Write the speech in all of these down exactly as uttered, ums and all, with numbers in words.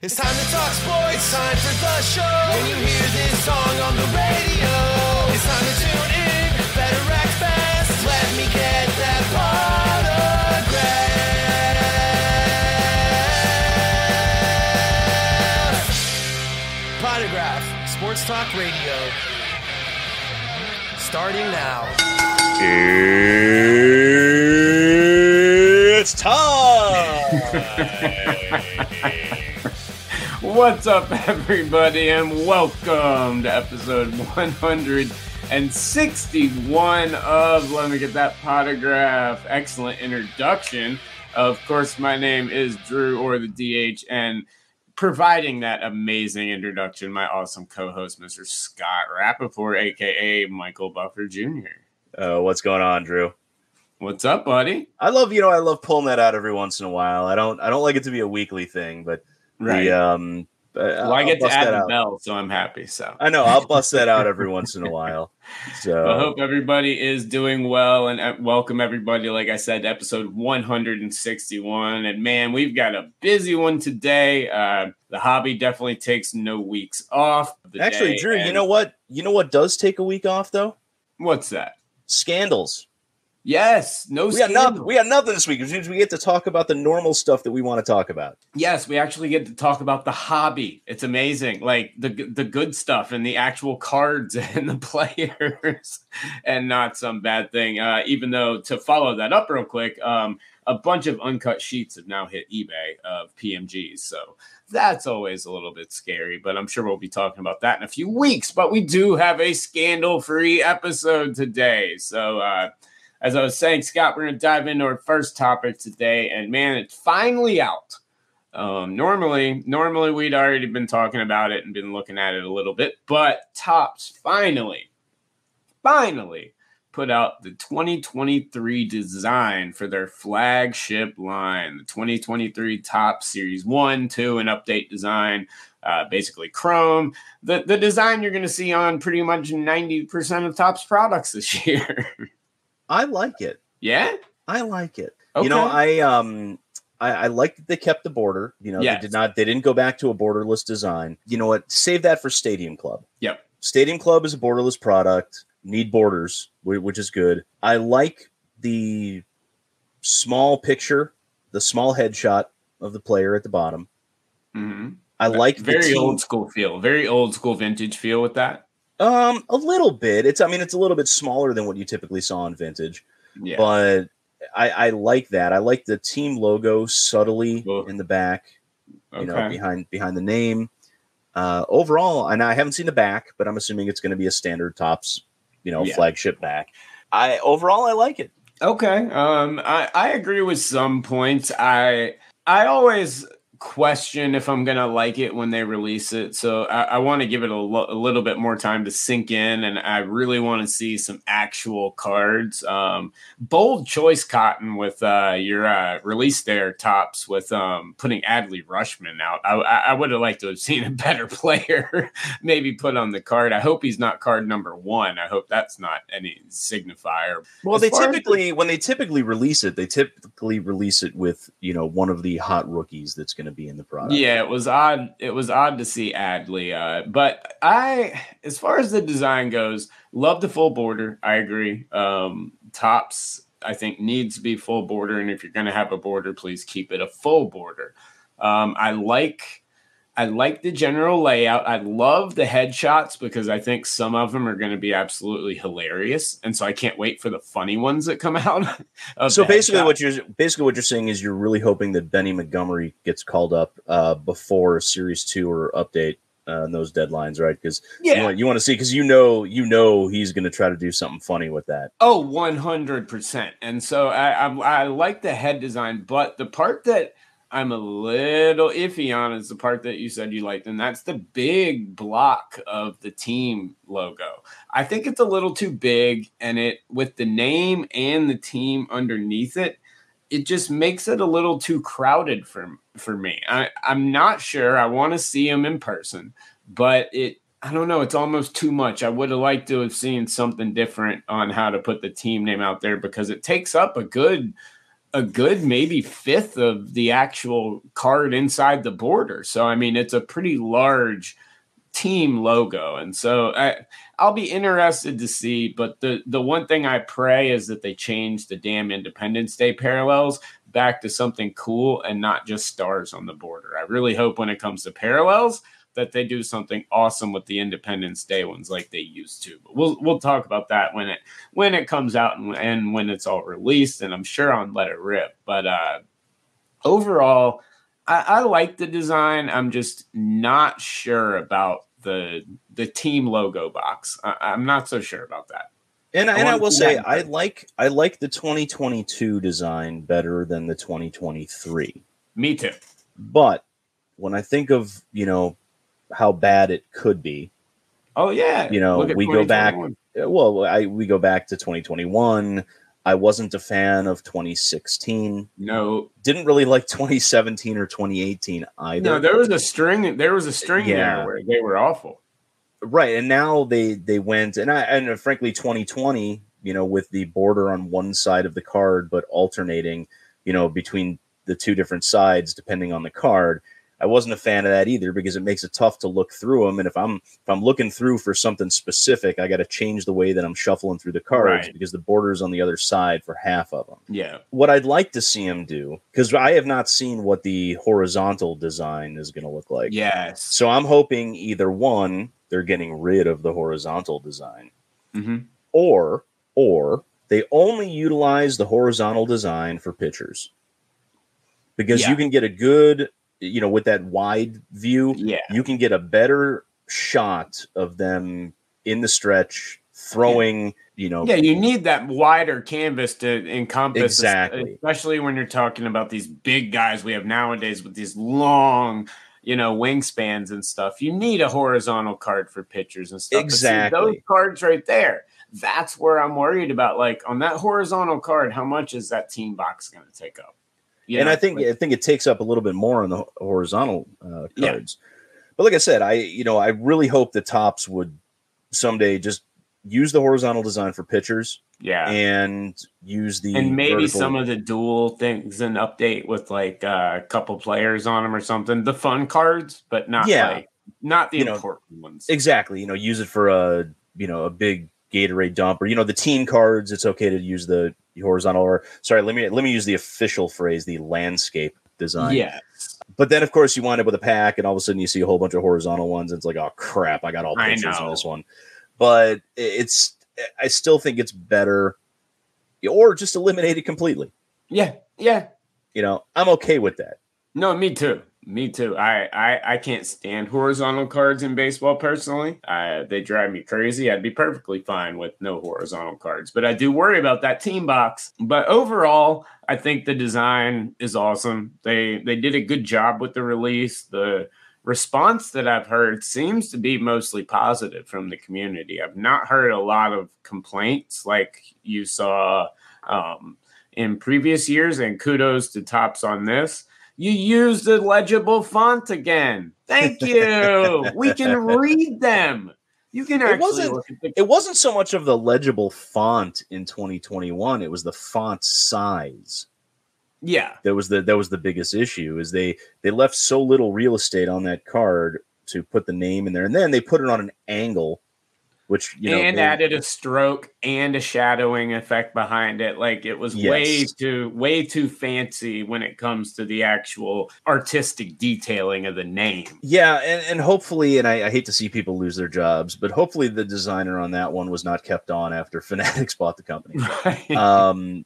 It's time to talk sports, time for the show. When you hear this song on the radio, it's time to tune in, better act fast. Let me get that Potograph. Potograph, Sports Talk Radio. Starting now. It's time! What's up, everybody, and welcome to episode one hundred sixty-one of Let Me Get That Potograph. Excellent introduction. Of course, my name is Drew, or the D H, and providing that amazing introduction, my awesome co-host, Mister Scott Rappaport, a k a. Michael Buffer Junior Uh, what's going on, Drew? What's up, buddy? I love, you know, I love pulling that out every once in a while. I don't, I don't like it to be a weekly thing, but... Right. The, um, well, I get to add the bell, so I'm happy. So I know I'll bust that out every once in a while. So I hope everybody is doing well, and welcome everybody. Like I said, to episode one hundred sixty-one, and man, we've got a busy one today. Uh, the hobby definitely takes no weeks off. Actually, day, Drew, and... you know what? You know what does take a week off though? What's that? Scandals. Yes, no. We got nothing. We got nothing this week. We get to talk about the normal stuff that we want to talk about. Yes, we actually get to talk about the hobby. It's amazing, like the the good stuff and the actual cards and the players, and not some bad thing. Uh, even though, to follow that up real quick, um, a bunch of uncut sheets have now hit eBay of P M Gs. So that's always a little bit scary, but I'm sure we'll be talking about that in a few weeks. But we do have a scandal-free episode today, so. Uh, As I was saying, Scott, we're going to dive into our first topic today. And, man, it's finally out. Um, normally, normally we'd already been talking about it and been looking at it a little bit. But Topps finally, finally put out the twenty twenty-three design for their flagship line. The twenty twenty-three Topps Series one, two, and update design. Uh, basically chrome. The, the design you're going to see on pretty much ninety percent of Topps products this year. I like it. Yeah? I like it. Okay. You know, I um I, I like that they kept the border. You know, yes. they did not they didn't go back to a borderless design. You know what? Save that for Stadium Club. Yep. Stadium Club is a borderless product, need borders, which is good. I like the small picture, the small headshot of the player at the bottom. Mm-hmm. I like very the team. Old school feel, very old school vintage feel with that. Um, a little bit. It's, I mean, it's a little bit smaller than what you typically saw in vintage, yeah. But I, I like that. I like the team logo subtly Whoa. in the back, you okay. know, behind, behind the name, uh, overall. And I haven't seen the back, but I'm assuming it's going to be a standard Topps, you know, yeah. flagship back. I, overall, I like it. Okay. Um, I, I agree with some points. I, I always question if I'm gonna like it when they release it, so I, I want to give it a, lo- a little bit more time to sink in, and I really want to see some actual cards. Um, bold choice, Cotton, with uh, your uh, release there, Topps, with um, putting Adley Rushman out. I, I would have liked to have seen a better player maybe put on the card. I hope he's not card number one. I hope that's not any signifier. Well, as they typically the- when they typically release it, they typically release it with, you know, one of the hot rookies that's going to be in the product. Yeah, it was odd. It was odd to see Adley. Uh, but I, as far as the design goes, love the full border. I agree. Um, Topps, I think, needs to be full border. And if you're going to have a border, please keep it a full border. Um, I like, I like the general layout. I love the headshots because I think some of them are going to be absolutely hilarious. And so I can't wait for the funny ones that come out. So basically what you're basically what you're saying is you're really hoping that Benny Montgomery gets called up uh, before Series two or update uh, and those deadlines, right? Because yeah. you want, you want to see, because you know you know he's going to try to do something funny with that. Oh, one hundred percent. And so I, I, I like the head design, but the part that I'm a little iffy on is the part that you said you liked, and that's the big block of the team logo. I think it's a little too big, and it, with the name and the team underneath it, it just makes it a little too crowded for, for me. I, I'm not sure. I want to see him in person, but it, I don't know. It's almost too much. I would have liked to have seen something different on how to put the team name out there because it takes up a good a good maybe fifth of the actual card inside the border. So, I mean, it's a pretty large team logo. And so I, I'll be interested to see. But the, the one thing I pray is that they change the damn Independence Day parallels back to something cool and not just stars on the border. I really hope when it comes to parallels that they do something awesome with the Independence Day ones like they used to. But we'll we'll talk about that when it when it comes out and, and when it's all released, and I'm sure on Let It Rip. But uh, overall, I, I like the design. I'm just not sure about the the team logo box. I, I'm not so sure about that. And I, I and I will say that. I like I like the twenty twenty-two design better than the twenty twenty-three. Me too. But when I think of, you know, how bad it could be. Oh yeah. You know, we go back, well, I, we go back to twenty twenty-one. I wasn't a fan of twenty sixteen. No, didn't really like twenty seventeen or twenty eighteen either. No, there was a string. There was a string yeah. there where they were awful. Right. And now they, they went, and I, and frankly, twenty twenty, you know, with the border on one side of the card, but alternating, you know, between the two different sides, depending on the card, I wasn't a fan of that either because it makes it tough to look through them. And if I'm if I'm looking through for something specific, I got to change the way that I'm shuffling through the cards right. because the border's on the other side for half of them. Yeah. What I'd like to see them do, because I have not seen what the horizontal design is going to look like. Yes. So I'm hoping either one, they're getting rid of the horizontal design, mm-hmm. or or they only utilize the horizontal design for pitchers because yeah. you can get a good. You know, with that wide view, yeah. you can get a better shot of them in the stretch throwing, yeah. you know. Yeah, you need that wider canvas to encompass. Exactly. Especially when you're talking about these big guys we have nowadays with these long, you know, wingspans and stuff. You need a horizontal card for pitchers and stuff. Exactly. See, those cards right there. That's where I'm worried about. Like on that horizontal card, how much is that team box going to take up? Yeah, and I think I think it takes up a little bit more on the horizontal uh, cards. Yeah. But like I said, I you know I really hope the Topps would someday just use the horizontal design for pitchers. Yeah, and use the and maybe vertical. Some of the dual things an update with like uh, a couple players on them or something. The fun cards, but not yeah. like not the you important know, ones. Exactly. You know, use it for a you know a big Gatorade dump or you know the team cards. It's okay to use the. Horizontal, or sorry, let me let me use the official phrase, the landscape design. Yeah, but then of course you wind up with a pack, and all of a sudden you see a whole bunch of horizontal ones, and it's like, oh crap, I got all pictures on this one. But it's, I still think it's better, or just eliminate it completely. Yeah, yeah. You know, I'm okay with that. No, me too. Me too. I I, I can't stand horizontal cards in baseball personally. Uh, they drive me crazy. I'd be perfectly fine with no horizontal cards, but I do worry about that team box. But overall, I think the design is awesome. They they did a good job with the release. The response that I've heard seems to be mostly positive from the community. I've not heard a lot of complaints like you saw um, in previous years, and kudos to Topps on this. You used the legible font again. Thank you. We can read them. You can actually. It wasn't, look at the- it wasn't so much of the legible font in twenty twenty-one. It was the font size. Yeah, that was the that was the biggest issue. Is they they left so little real estate on that card to put the name in there, and then they put it on an angle. Which, you know, and they added a stroke and a shadowing effect behind it. Like it was yes. way too way too fancy when it comes to the actual artistic detailing of the name. Yeah, and, and hopefully, and I, I hate to see people lose their jobs, but hopefully the designer on that one was not kept on after Fanatics bought the company. Right. Um,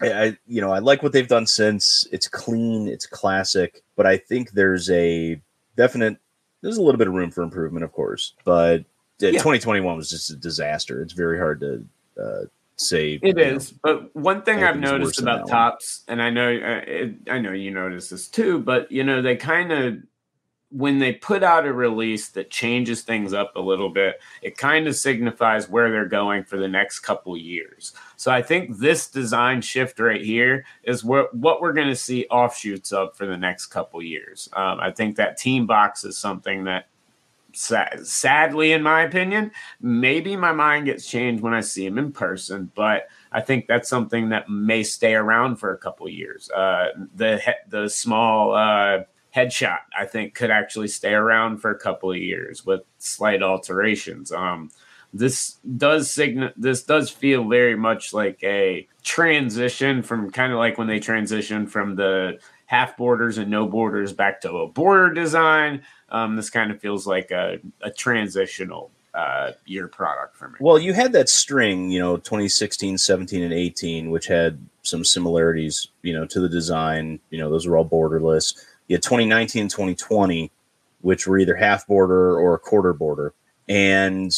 I, I you know I like what they've done since. It's clean, it's classic, but I think there's a definite there's a little bit of room for improvement, of course, but. Yeah. twenty twenty-one was just a disaster. It's very hard to uh, say. It is, know, but one thing I've noticed about Topps, and I know uh, it, I know you notice this too, but you know they kind of when they put out a release that changes things up a little bit, it kind of signifies where they're going for the next couple years. So I think this design shift right here is what what we're going to see offshoots of for the next couple years. Um, I think that team box is something that. Sadly, in my opinion, maybe my mind gets changed when I see him in person, but I think that's something that may stay around for a couple of years. Uh, the he- the small uh, headshot, I think, could actually stay around for a couple of years with slight alterations. Um, this does sign- This does feel very much like a transition from kind of like when they transitioned from the half borders and no borders back to a border design. Um, this kind of feels like a, a transitional Uh, year product for me. Well, you had that string, you know, twenty sixteen, seventeen, and eighteen, which had some similarities, you know, to the design. You know, those were all borderless. You had twenty nineteen, twenty twenty, which were either half border or a quarter border. And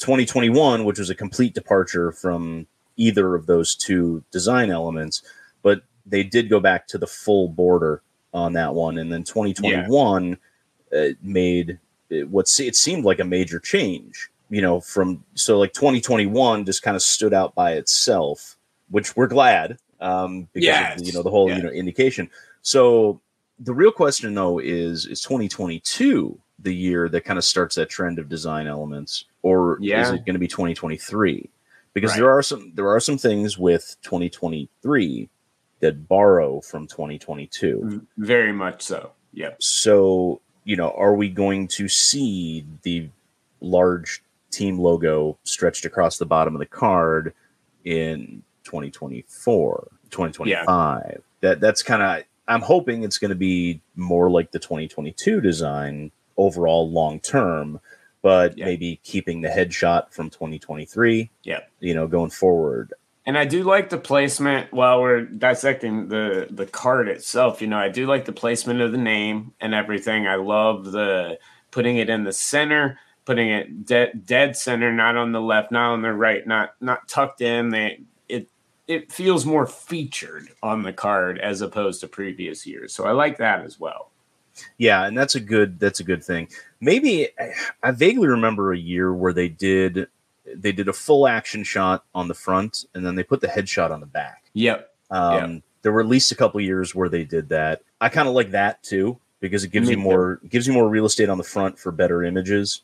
twenty twenty-one, which was a complete departure from either of those two design elements. But they did go back to the full border on that one. And then twenty twenty-one yeah. uh, made... It, what it seemed like a major change, you know, from so like twenty twenty-one just kind of stood out by itself, which we're glad um, because yes. of, you know, the whole yes. you know indication. So the real question though is is twenty twenty-two the year that kind of starts that trend of design elements, or yeah. is it going to be twenty twenty-three? Because right. there are some there are some things with twenty twenty-three that borrow from twenty twenty-two. Very much so. Yep. So. You know, are we going to see the large team logo stretched across the bottom of the card in twenty twenty-four, twenty twenty-five? Yeah. That that's kind of, I'm hoping it's going to be more like the twenty twenty-two design overall long term, but yeah. maybe keeping the headshot from twenty twenty-three. Yeah, you know, going forward. And I do like the placement while we're dissecting the, the card itself. You know, I do like the placement of the name and everything. I love the putting it in the center, putting it de- dead center, not on the left, not on the right, not not tucked in. They, it it feels more featured on the card as opposed to previous years. So I like that as well. Yeah, and that's a good that's a good thing. Maybe I vaguely remember a year where they did. They did a full action shot on the front, and then they put the headshot on the back. Yep. Um, yep. There were at least a couple years where they did that. I kind of like that too because it gives Me you more too. gives you more real estate on the front for better images.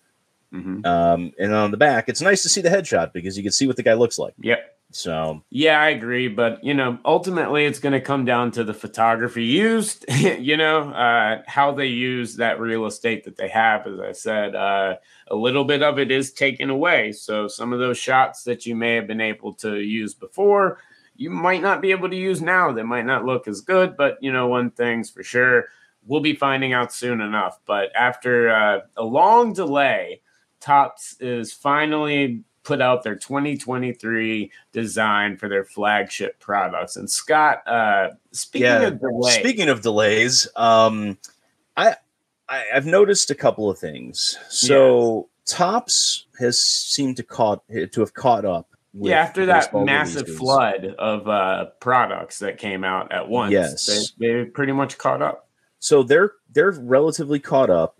Mm-hmm. Um, and on the back, it's nice to see the headshot because you can see what the guy looks like. Yep. So yeah, I agree, but you know, ultimately, it's going to come down to the photography used. you know, uh, how they use that real estate that they have. As I said, uh, a little bit of it is taken away. So some of those shots that you may have been able to use before, you might not be able to use now. They might not look as good. But you know, one thing's for sure, we'll be finding out soon enough. But after uh, a long delay, Topps is finally put out their twenty twenty-three design for their flagship products. And Scott, uh, speaking yeah, of delays, speaking of delays, um, I, I I've noticed a couple of things. So yeah. Topps has seemed to caught to have caught up. With yeah, after that massive releases. flood of uh, products that came out at once, yes. they they pretty much caught up. So they're they're relatively caught up.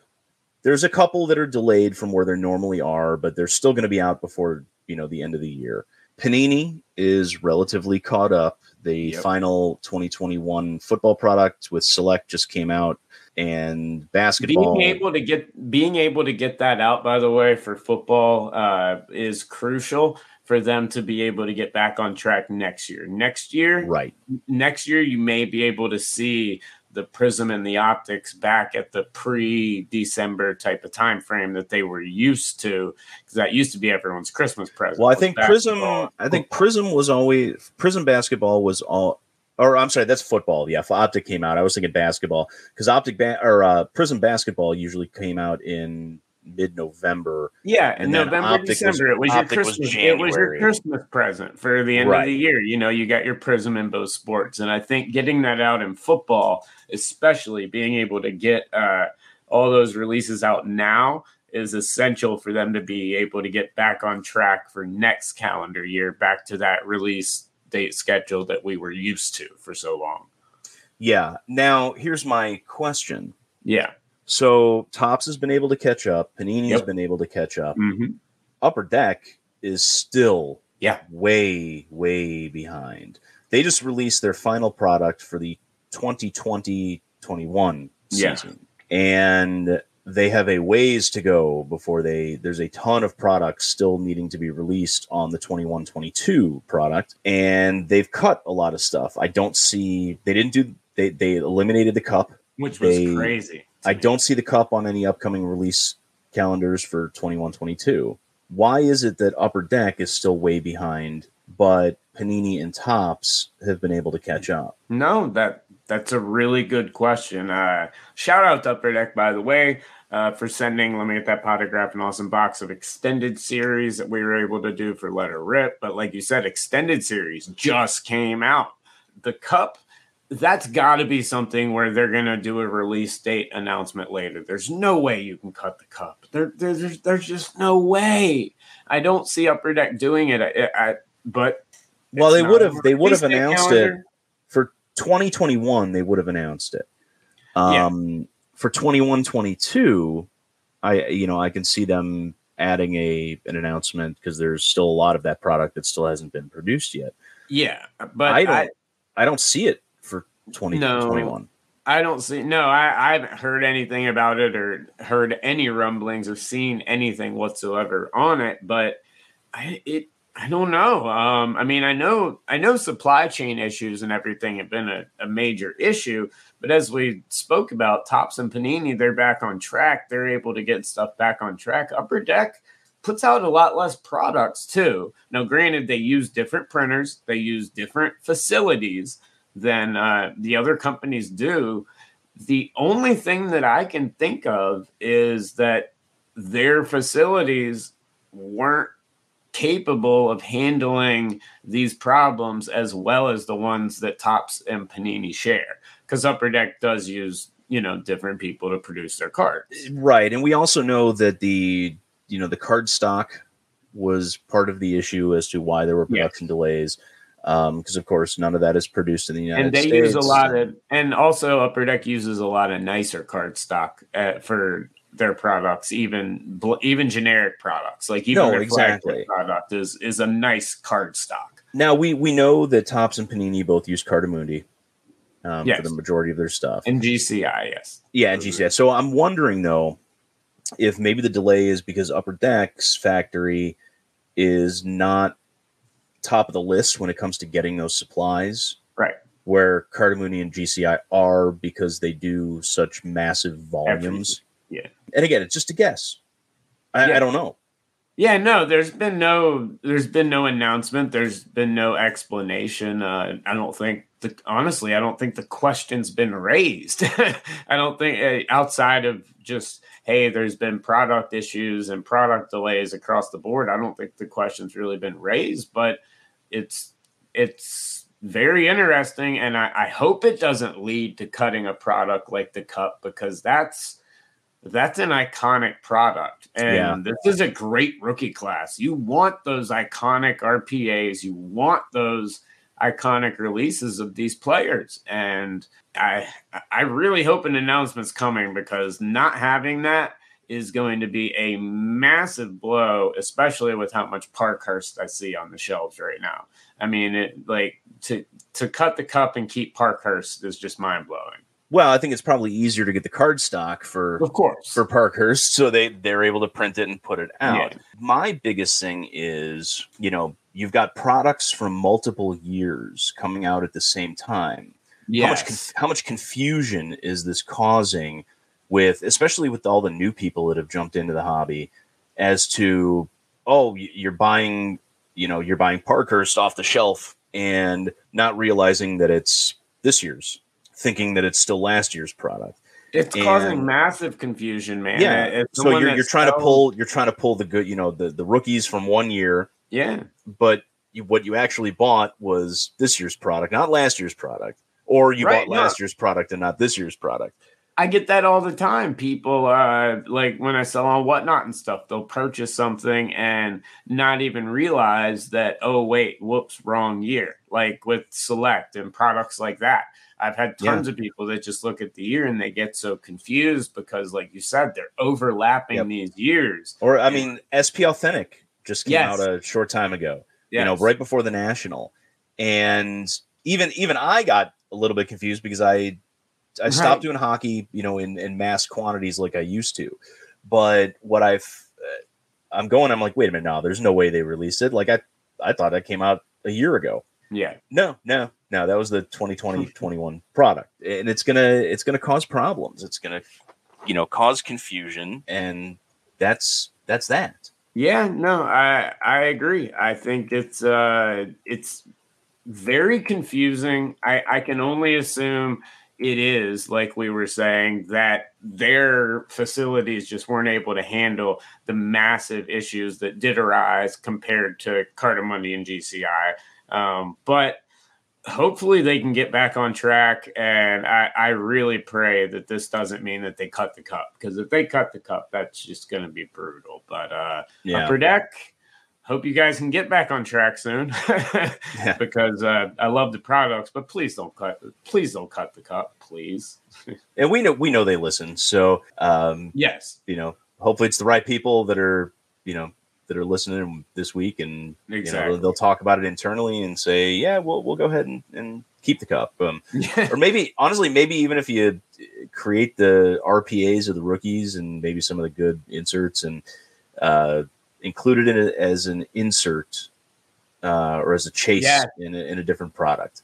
There's a couple that are delayed from where they normally are, but they're still going to be out before, you know, the end of the year. Panini is relatively caught up. The yep. final twenty twenty-one football product with Select just came out, and basketball. Being able to get being able to get that out, by the way, for football uh, is crucial for them to be able to get back on track next year. Next year, right? Next year, you may be able to see the Prism and the optics back at the pre-December type of time frame that they were used to, because that used to be everyone's Christmas present. Well, I think Prism, I think Prism was always Prism basketball was all, or I'm sorry, that's football. Yeah, Optic came out. I was thinking basketball because Optic ba- or uh, Prism basketball usually came out in mid-November. Yeah, in November, Optic December. Was, it was Optic your Christmas. Was it was your Christmas present for the end right. of the year. You know, you got your Prism in both sports, and I think getting that out in football, especially being able to get uh, all those releases out now, is essential for them to be able to get back on track for next calendar year, back to that release date schedule that we were used to for so long. Yeah. Now, here's my question. Yeah. So Topps has been able to catch up. Panini has yep. been able to catch up. Mm-hmm. Upper Deck is still yeah. way, way behind. They just released their final product for the twenty twenty, twenty-one season. Yeah. And they have a ways to go before they, there's a ton of products still needing to be released on the twenty-one twenty-two product, and they've cut a lot of stuff. I don't see, they didn't do, they, they eliminated the cup, which was they, crazy. I don't see the cup on any upcoming release calendars for twenty-one twenty-two. Why is it that Upper Deck is still way behind, but Panini and Topps have been able to catch up? No, that that's a really good question. Uh, shout out to Upper Deck, by the way, uh, for sending, let me get that potograph, an awesome box of extended series that we were able to do for Let It Rip. But like you said, extended series just came out. The cup, that's got to be something where they're going to do a release date announcement later. There's no way you can cut the cup. There, there, there's, there's just no way. I don't see Upper Deck doing it. I, I, but well, they would have. They would have announced calendar. it for twenty twenty-one. They would have announced it. Um, yeah. For twenty-one twenty-two, I you know I can see them adding a an announcement because there's still a lot of that product that still hasn't been produced yet. Yeah, but I don't. I, I don't see it. twenty twenty-one. No, I don't see. No, I, I haven't heard anything about it or heard any rumblings or seen anything whatsoever on it. But I, it, I don't know. Um, I mean, I know, I know supply chain issues and everything have been a, a major issue. But as we spoke about, Topps and Panini, they're back on track. They're able to get stuff back on track. Upper Deck puts out a lot less products too. Now, granted, they use different printers. They use different facilities than uh, the other companies do. The only thing that I can think of is that their facilities weren't capable of handling these problems as well as the ones that Topps and Panini share, because Upper Deck does use, you know, different people to produce their cards. Right, and we also know that the, you know, the card stock was part of the issue as to why there were production yeah. delays. Because um, of course, none of that is produced in the United States, and they States. use a lot of, and also Upper Deck uses a lot of nicer card stock uh, for their products, even even generic products. Like even no, their exactly. flagship product is is a nice card stock. Now we we know that Topps and Panini both use Cardamundi um, yes. for the majority of their stuff, and G C I, yes, yeah, and G C I. So I'm wondering though if maybe the delay is because Upper Deck's factory is not top of the list when it comes to getting those supplies, right? Where Cardamundi and G C I are, because they do such massive volumes. Everything. Yeah, and again, it's just a guess. I, yeah. I don't know. Yeah, no, there's been no, there's been no announcement. There's been no explanation. Uh, I don't think. The, honestly, I don't think the question's been raised. I don't think uh, outside of just, hey, there's been product issues and product delays across the board. I don't think the question's really been raised, but it's it's very interesting, and I, I hope it doesn't lead to cutting a product like the cup, because that's that's an iconic product, and yeah. this is a great rookie class. You want those iconic R P As. You want those iconic releases of these players, and I I really hope an announcement's coming, because not having that is going to be a massive blow, especially with how much Parkhurst I see on the shelves right now. I mean, it, like to to cut the cup and keep Parkhurst is just mind blowing. Well, I think it's probably easier to get the card stock for of course for Parkhurst, so they they're able to print it and put it out. Yeah. My biggest thing is, you know, you've got products from multiple years coming out at the same time. Yes. How much conf- how much confusion is this causing, with especially with all the new people that have jumped into the hobby, as to, oh, you're buying, you know, you're buying Parkhurst off the shelf and not realizing that it's this year's, thinking that it's still last year's product. It's and, causing massive confusion, man. Yeah. So you're you're trying so- to pull you're trying to pull the good, you know, the, the rookies from one year. Yeah. But you, what you actually bought was this year's product, not last year's product. Or you right, bought last no. year's product and not this year's product. I get that all the time. People, uh, like when I sell on Whatnot and stuff, they'll purchase something and not even realize that, oh, wait, whoops, wrong year. Like with Select and products like that. I've had tons yeah. of people that just look at the year and they get so confused because, like you said, they're overlapping yep. these years. Or, I mean, S P Authentic just came yes. out a short time ago, yes. you know, right before the National. And even even I got a little bit confused because I I right. stopped doing hockey, you know, in, in mass quantities like I used to. But what I've, I'm going, I'm like, wait a minute, no, there's no way they released it. Like I, I thought that came out a year ago. Yeah. No, no, no. That was the twenty twenty, twenty-one product. And it's going to, it's going to cause problems. It's going to, you know, cause confusion. And that's, that's that. Yeah, no, I, I agree. I think it's, uh, it's very confusing. I, I can only assume it is, like we were saying, that their facilities just weren't able to handle the massive issues that did arise compared to Cardamundi and G C I. Um, but hopefully they can get back on track. And I, I really pray that this doesn't mean that they cut the cup, because if they cut the cup, that's just going to be brutal. But uh, yeah. Upper Deck, hope you guys can get back on track soon yeah. because uh, I love the products, but please don't cut. Please don't cut the cup, please. And we know, we know they listen. So um, yes, you know, hopefully it's the right people that are, you know, that are listening this week, and exactly. you know, they'll talk about it internally and say, yeah, we'll, we'll go ahead and, and keep the cup. Um, or maybe honestly, maybe even if you create the R P As of the rookies and maybe some of the good inserts and uh, included in it as an insert uh, or as a chase yeah. in, a, in a different product.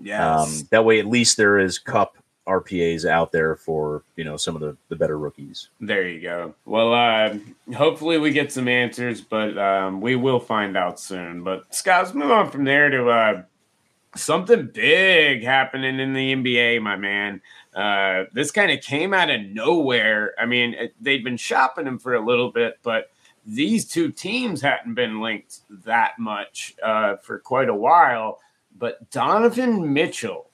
Yeah. Um, that way, at least there is cup R P As out there for, you know, some of the, the better rookies. There you go. Well, uh, hopefully we get some answers, but um, we will find out soon. But Scott, let's move on from there to uh, something big happening in the N B A, my man. Uh, this kind of came out of nowhere. I mean, it, they'd been shopping him for a little bit, but these two teams hadn't been linked that much uh, for quite a while. But Donovan Mitchell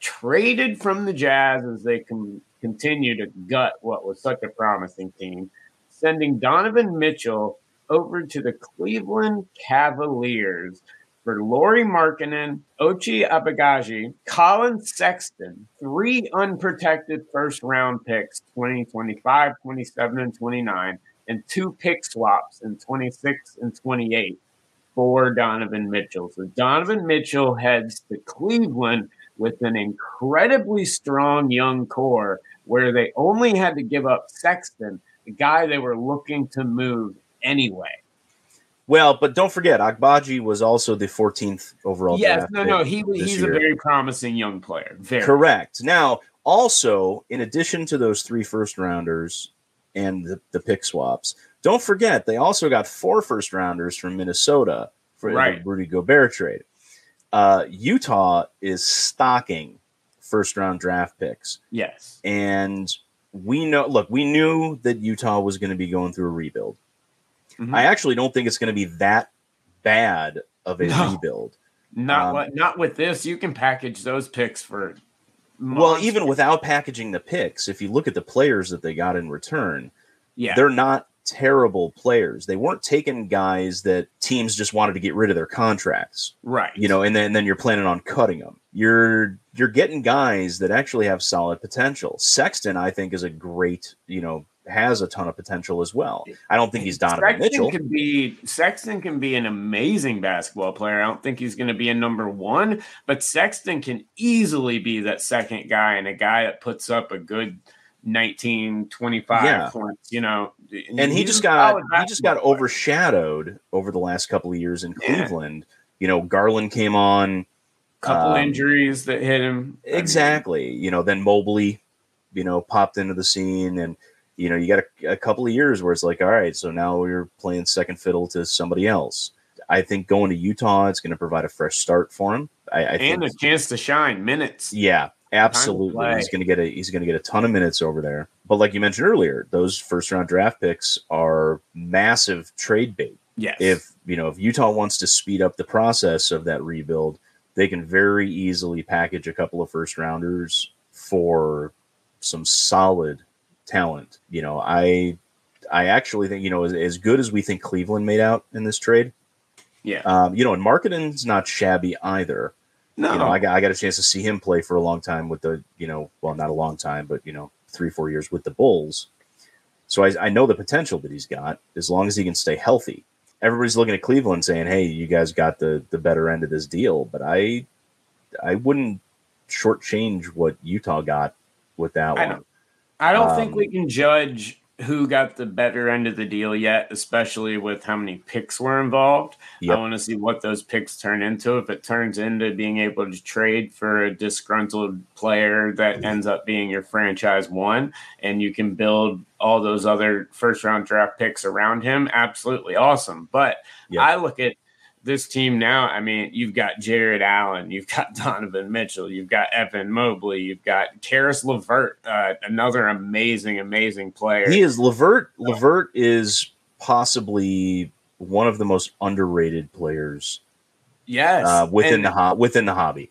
traded from the Jazz as they can continue to gut what was such a promising team, sending Donovan Mitchell over to the Cleveland Cavaliers for Lauri Markkanen, Ochai Agbaji, Colin Sexton, three unprotected first-round picks, twenty, twenty-five, twenty-seven, and twenty-nine, and two pick swaps in twenty-six and twenty-eight for Donovan Mitchell. So Donovan Mitchell heads to Cleveland with an incredibly strong young core where they only had to give up Sexton, the guy they were looking to move anyway. Well, but don't forget, Agbaji was also the fourteenth overall yes, draft. Yes, no, no, he, he's year. a very promising young player. Very. Correct. Now, also, in addition to those three first-rounders and the, the pick swaps, don't forget, they also got four first-rounders from Minnesota for right. the Rudy Gobert trade. Uh, Utah is stocking first-round draft picks. Yes. And we know, look, we knew that Utah was going to be going through a rebuild. Mm-hmm. I actually don't think it's going to be that bad of a no. rebuild. Not, um, what, not with this. You can package those picks for months. Well, even without packaging the picks, if you look at the players that they got in return, yeah. they're not terrible players. They weren't taking guys that teams just wanted to get rid of their contracts. Right. You know, and then, and then you're planning on cutting them. You're, you're getting guys that actually have solid potential. Sexton, I think, is a great, you know, has a ton of potential as well. I don't think he's Donovan Sexton Mitchell. Can be, Sexton can be an amazing basketball player. I don't think he's going to be a number one, but Sexton can easily be that second guy and a guy that puts up a good nineteen, twenty-five yeah. points, you know. And, and he just got he just got player. overshadowed over the last couple of years in Cleveland. Yeah. You know, Garland came on. Couple um, injuries that hit him. Exactly. I mean, you know, then Mobley, you know, popped into the scene, and you know, you got a, a couple of years where it's like, all right, so now we're playing second fiddle to somebody else. I think going to Utah, it's going to provide a fresh start for him. I, I and think, a chance to shine minutes. Yeah, absolutely. He's going to get a he's going to get a ton of minutes over there. But like you mentioned earlier, those first round draft picks are massive trade bait. Yes. If you know if Utah wants to speed up the process of that rebuild, they can very easily package a couple of first rounders for some solid talent. You know, I, I actually think, you know, as, as good as we think Cleveland made out in this trade. Yeah. Um, you know, and Markkanen's not shabby either. No, you know, I got, I got a chance to see him play for a long time with the, you know, well, not a long time, but you know, three, four years with the Bulls. So I, I know the potential that he's got as long as he can stay healthy. Everybody's looking at Cleveland saying, hey, you guys got the, the better end of this deal, but I, I wouldn't shortchange what Utah got with that one. I don't, I don't um, think we can judge who got the better end of the deal yet, especially with how many picks were involved. Yep. I want to see what those picks turn into. If it turns into being able to trade for a disgruntled player that ends up being your franchise one, and you can build all those other first round draft picks around him, absolutely awesome. But yep. I look at this team now. I mean, you've got Jared Allen, you've got Donovan Mitchell, you've got Evan Mobley, you've got Caris LeVert, uh, another amazing, amazing player. He is LeVert. Oh. LeVert is possibly one of the most underrated players. Yes, uh, within and, the ho- within the hobby.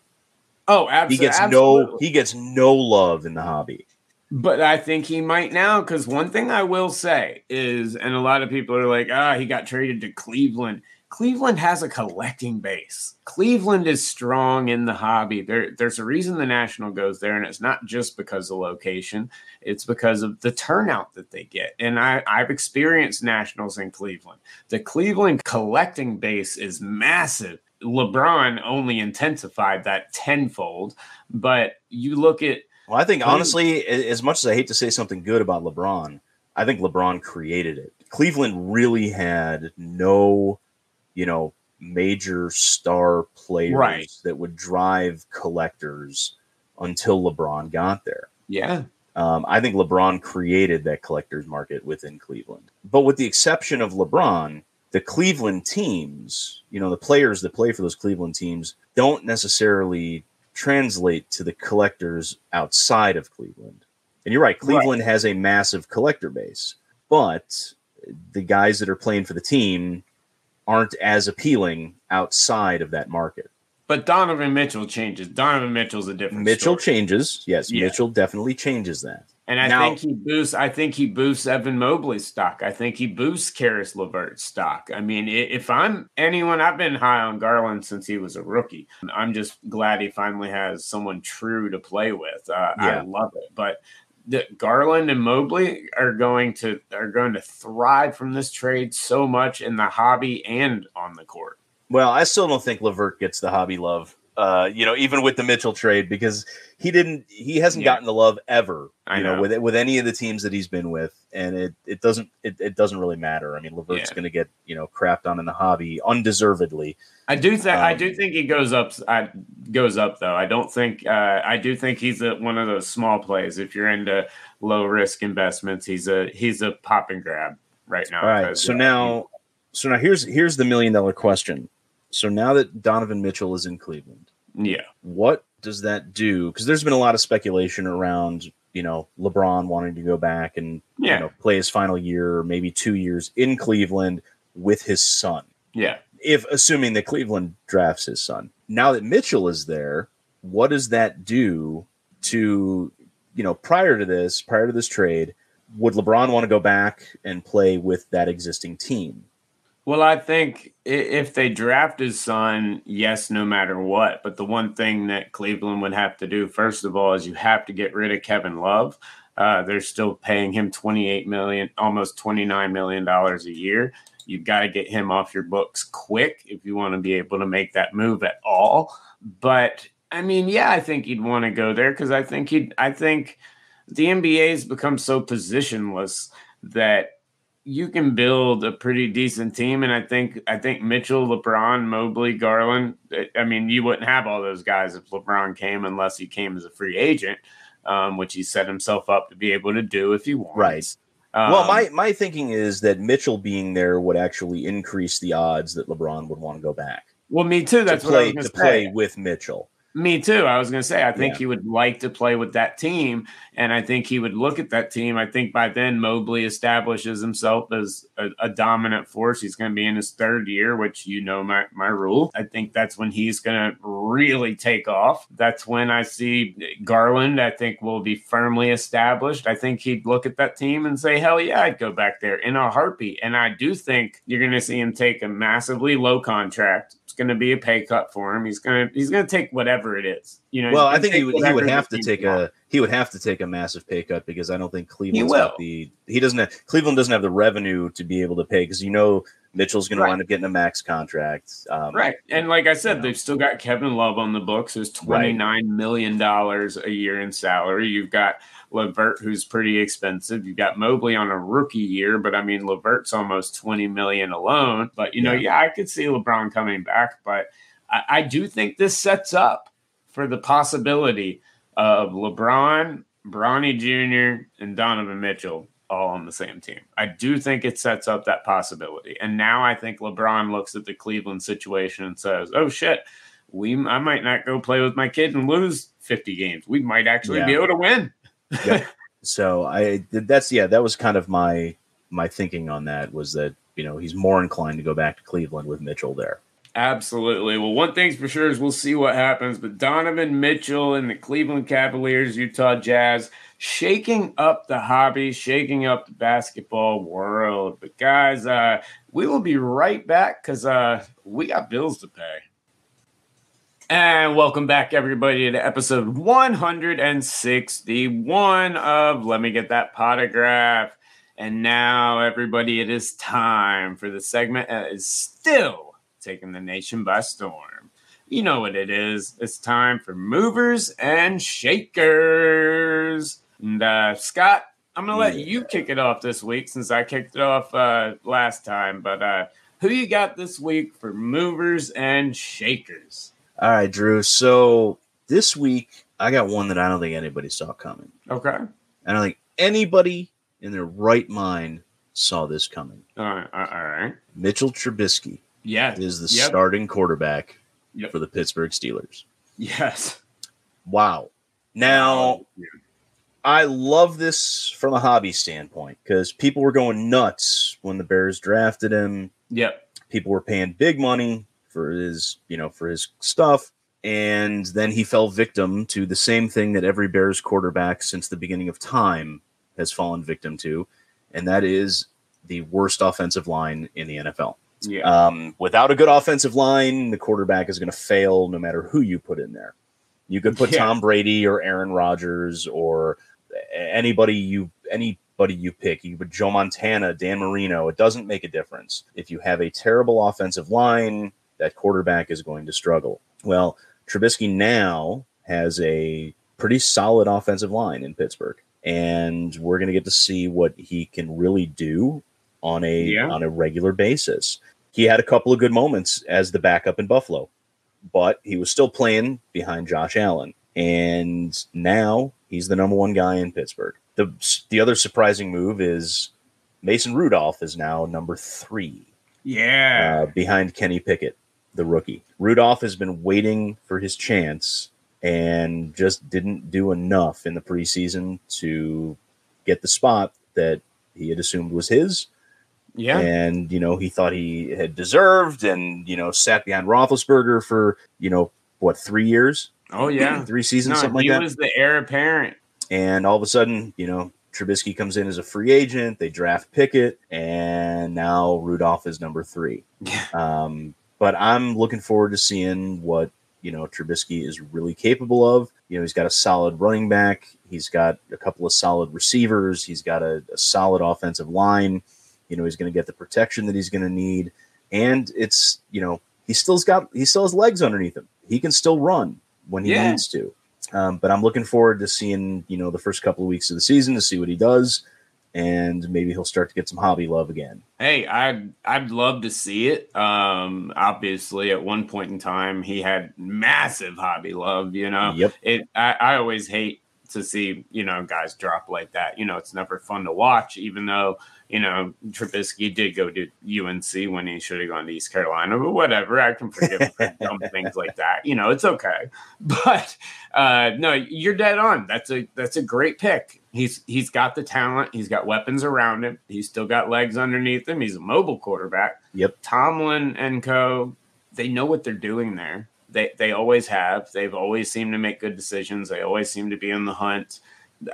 Oh, absolutely. He gets absolutely. no he gets no love in the hobby. But I think he might now, because one thing I will say is, and a lot of people are like, ah, oh, he got traded to Cleveland. Cleveland has a collecting base. Cleveland is strong in the hobby. There, there's a reason the National goes there, and it's not just because of location. It's because of the turnout that they get. And I, I've experienced Nationals in Cleveland. The Cleveland collecting base is massive. LeBron only intensified that tenfold. But you look at – Well, I think, honestly, as much as I hate to say something good about LeBron, I think LeBron created it. Cleveland really had no – you know, major star players right. that would drive collectors until LeBron got there. Yeah. Um, I think LeBron created that collector's market within Cleveland. But with the exception of LeBron, the Cleveland teams, you know, the players that play for those Cleveland teams don't necessarily translate to the collectors outside of Cleveland. And you're right, Cleveland right. has a massive collector base, but the guys that are playing for the team aren't as appealing outside of that market. But Donovan Mitchell changes. Donovan Mitchell's a different Mitchell story. changes. Yes, yeah. Mitchell definitely changes that. And I now, think he boosts I think he boosts Evan Mobley's stock. I think he boosts Caris LeVert's stock. I mean, if I'm anyone, I've been high on Garland since he was a rookie. I'm just glad he finally has someone true to play with. Uh, yeah. I love it. But The Garland and Mobley are going to are going to thrive from this trade so much in the hobby and on the court. Well, I still don't think LeVert gets the hobby love, uh, you know, even with the Mitchell trade, because he didn't he hasn't yeah. gotten the love ever, you I know. know, with with any of the teams that he's been with, and it it doesn't it, it doesn't really matter. I mean, LeVert's yeah. going to get you know crapped on in the hobby undeservedly. I do think um, I do think he goes up. I, goes up though. I don't think. Uh, I do think he's a, one of those small plays. If you're into low risk investments, he's a he's a pop and grab right now. All right. So yeah. now, so now here's here's the million dollar question. So now that Donovan Mitchell is in Cleveland, yeah, what does that do? Because there's been a lot of speculation around you know LeBron wanting to go back and yeah. you know play his final year, or maybe two years in Cleveland with his son. Yeah. If assuming that Cleveland drafts his son, now that Mitchell is there, what does that do to, you know, prior to this, prior to this trade, would LeBron want to go back and play with that existing team? Well, I think if they draft his son, yes, no matter what. But the one thing that Cleveland would have to do, first of all, is you have to get rid of Kevin Love. Uh, they're still paying him twenty-eight million dollars, almost twenty-nine million dollars a year. You've got to get him off your books quick if you want to be able to make that move at all. But I mean, yeah, I think he'd want to go there because I think he'd, I think the N B A's become so positionless that you can build a pretty decent team. And I think, I think Mitchell, LeBron, Mobley, Garland, I mean, you wouldn't have all those guys if LeBron came unless he came as a free agent, um, which he set himself up to be able to do if he wants. Right. Um, well, my, my thinking is that Mitchell being there would actually increase the odds that LeBron would want to go back. Well, me too. That's to what play, I was going to say. Play with Mitchell. Me too. I was going to say, I think yeah. he would like to play with that team, and I think he would look at that team. I think by then Mobley establishes himself as a, a dominant force. He's going to be in his third year, which you know my, my rule. I think that's when he's going to really take off. That's when I see Garland, I think, will be firmly established. I think he'd look at that team and say, hell yeah, I'd go back there in a heartbeat. And I do think you're going to see him take a massively low contract. Going to be a pay cut for him. He's going to he's going to take whatever it is. You know. Well, I think he would he would have to take a he would have to take a massive pay cut because I don't think Cleveland's got the he doesn't have, Cleveland doesn't have the revenue to be able to pay because you know Mitchell's going right. to wind up getting a max contract. Um, right. And like I said, you know, they've still got Kevin Love on the books, who's twenty-nine million dollars a year in salary. You've got LeVert, who's pretty expensive. You've got Mobley on a rookie year, but I mean, LeVert's almost twenty million dollars alone. But, you know, yeah, yeah I could see LeBron coming back, but I, I do think this sets up for the possibility of LeBron, Bronny Junior, and Donovan Mitchell all on the same team. I do think it sets up that possibility. And now I think LeBron looks at the Cleveland situation and says, oh shit, we I might not go play with my kid and lose fifty games. We might actually yeah. be able to win. Yeah. So I, that's, yeah, that was kind of my, my thinking on that, was that, you know, he's more inclined to go back to Cleveland with Mitchell there. Absolutely. Well, one thing's for sure is we'll see what happens, but Donovan Mitchell and the Cleveland Cavaliers, Utah Jazz, shaking up the hobby, shaking up the basketball world. But guys, uh, we will be right back because uh, we got bills to pay. And welcome back, everybody, to episode one hundred sixty-one of Let Me Get That Potograph. And now, everybody, it is time for the segment that is still taking the nation by storm. You know what it is. It's time for movers and shakers. And uh, Scott, I'm going to let yeah. you kick it off this week since I kicked it off uh, last time. But uh, who you got this week for movers and shakers? All right, Drew. So this week, I got one that I don't think anybody saw coming. Okay. I don't think anybody in their right mind saw this coming. All right. All right. Mitchell Trubisky. Yeah, is the yep. starting quarterback yep. for the Pittsburgh Steelers. Yes. Wow. Now, yeah. I love this from a hobby standpoint because people were going nuts when the Bears drafted him. Yep. People were paying big money for his, you know, for his stuff. And then he fell victim to the same thing that every Bears quarterback since the beginning of time has fallen victim to, and that is the worst offensive line in the N F L. Yeah. Um, without a good offensive line, the quarterback is going to fail no matter who you put in there. You could put yeah. Tom Brady or Aaron Rodgers or anybody you anybody you pick. You could put Joe Montana, Dan Marino. It doesn't make a difference. If you have a terrible offensive line, that quarterback is going to struggle. Well, Trubisky now has a pretty solid offensive line in Pittsburgh, and we're going to get to see what he can really do on a yeah. on a regular basis. He had a couple of good moments as the backup in Buffalo, but he was still playing behind Josh Allen, and now he's the number one guy in Pittsburgh. The the other surprising move is Mason Rudolph is now number three. Yeah. Uh, behind Kenny Pickett, the rookie. Rudolph has been waiting for his chance and just didn't do enough in the preseason to get the spot that he had assumed was his. Yeah. And, you know, he thought he had deserved and, you know, sat behind Roethlisberger for, you know, what, three years? Oh, yeah. Three seasons, no, something like that. He was the heir apparent. And all of a sudden, you know, Trubisky comes in as a free agent. They draft Pickett. And now Rudolph is number three. um, but I'm looking forward to seeing what, you know, Trubisky is really capable of. You know, he's got a solid running back. He's got a couple of solid receivers. He's got a, a solid offensive line. You know, he's going to get the protection that he's going to need. And it's, you know, he still's got, he still has legs underneath him. He can still run when he yeah. needs to. Um, but I'm looking forward to seeing, you know, the first couple of weeks of the season to see what he does. And maybe he'll start to get some hobby love again. Hey, I'd, I'd love to see it. Um, obviously, at one point in time, he had massive hobby love, you know. Yep. It, I, I always hate to see, you know, guys drop like that. You know, it's never fun to watch, even though, you know, Trubisky did go to U N C when he should have gone to East Carolina, but whatever. I can forgive him for dumb things like that. You know, it's okay. But uh, no, you're dead on. That's a that's a great pick. He's he's got the talent. He's got weapons around him. He's still got legs underneath him. He's a mobile quarterback. Yep. Tomlin and co, they know what they're doing there. They they always have. They've always seemed to make good decisions. They always seem to be in the hunt.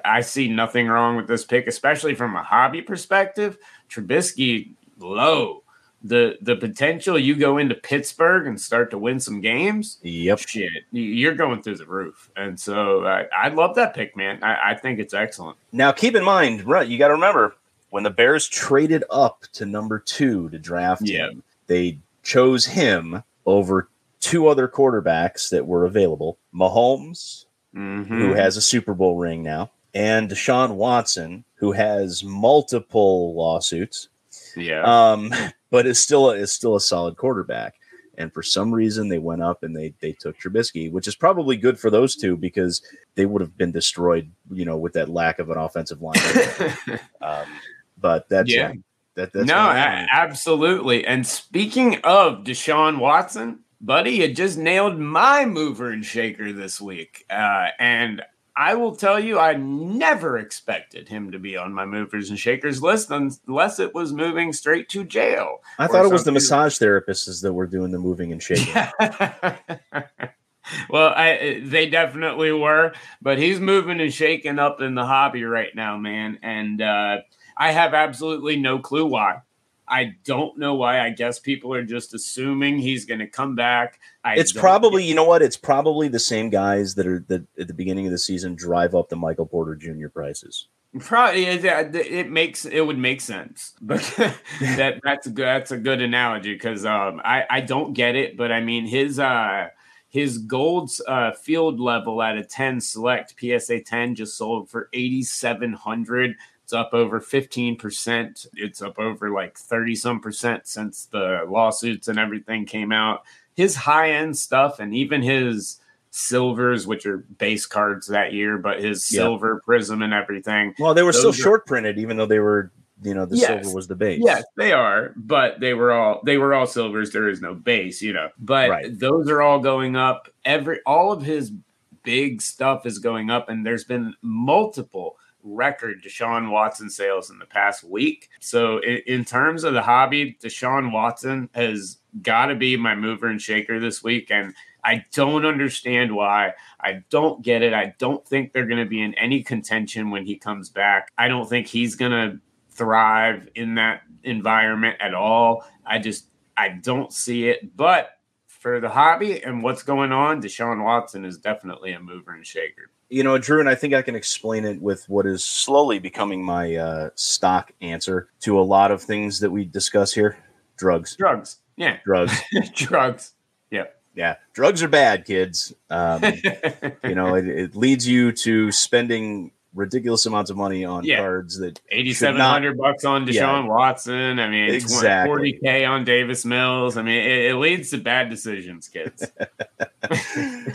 I see nothing wrong with this pick, especially from a hobby perspective. Trubisky, low. The the potential you go into Pittsburgh and start to win some games, yep. shit, you're going through the roof. And so I, I love that pick, man. I, I think it's excellent. Now, keep in mind, right, you got to remember, when the Bears traded up to number two to draft yeah. him, they chose him over two other quarterbacks that were available. Mahomes, mm-hmm. who has a Super Bowl ring now, and Deshaun Watson, who has multiple lawsuits. Yeah. Um, but is still a, is still a solid quarterback. And for some reason, they went up and they they took Trubisky, which is probably good for those two because they would have been destroyed, you know, with that lack of an offensive line. um, but that's yeah, like, that, that's no, I, absolutely. And speaking of Deshaun Watson, buddy, you just nailed my mover and shaker this week, uh, and I will tell you, I never expected him to be on my movers and shakers list unless it was moving straight to jail. I thought it was the massage therapists that were doing the moving and shaking. Well, I, they definitely were, but he's moving and shaking up in the hobby right now, man. And uh, I have absolutely no clue why. I don't know why. I guess people are just assuming he's going to come back. I it's probably, you know what? It's probably the same guys that are that at the beginning of the season drive up the Michael Porter Junior prices. Probably it, it makes it would make sense, but that that's a good, that's a good analogy because um, I I don't get it, but I mean his uh his gold's uh, field level at a ten select P S A ten just sold for eighty-seven hundred. It's up over fifteen percent. It's up over like thirty some percent since the lawsuits and everything came out. His high end stuff and even his silvers, which are base cards that year, but his yeah. silver prism and everything. Well, they were still are- short printed, even though they were, you know, the yes. silver was the base. Yes, they are. But they were all they were all silvers. There is no base, you know, but right. those are all going up. Every all of his big stuff is going up. And there's been multiple record Deshaun Watson sales in the past week. So in, in terms of the hobby, Deshaun Watson has got to be my mover and shaker this week. And I don't understand why. I don't get it. I don't think they're going to be in any contention when he comes back. I don't think he's going to thrive in that environment at all. I just, I don't see it. But for the hobby and what's going on, Deshaun Watson is definitely a mover and shaker. You know, Drew, and I think I can explain it with what is slowly becoming my uh, stock answer to a lot of things that we discuss here. Drugs. Drugs. Yeah. Drugs. Drugs. Yeah. Yeah. Drugs are bad, kids. Um, you know, it, it leads you to spending ridiculous amounts of money on yeah. cards that eighty-seven hundred bucks on Deshaun yeah. Watson. I mean, exactly. forty K on Davis Mills. I mean, it, it leads to bad decisions, kids.